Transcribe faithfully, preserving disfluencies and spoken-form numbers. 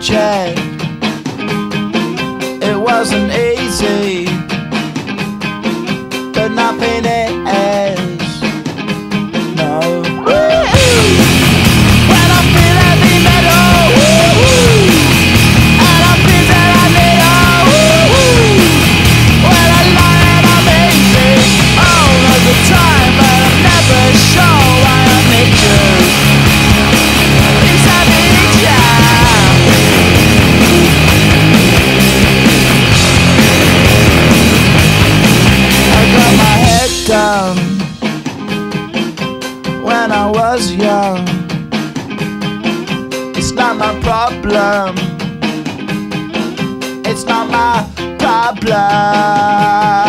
check. It wasn't easy, but nothing is. No. When I feel heavy metal, and I feel that I need all. When I lie and I'm easy all of the time, but I'm never sure why I need you. When I was young, it's not my problem. It's not my problem.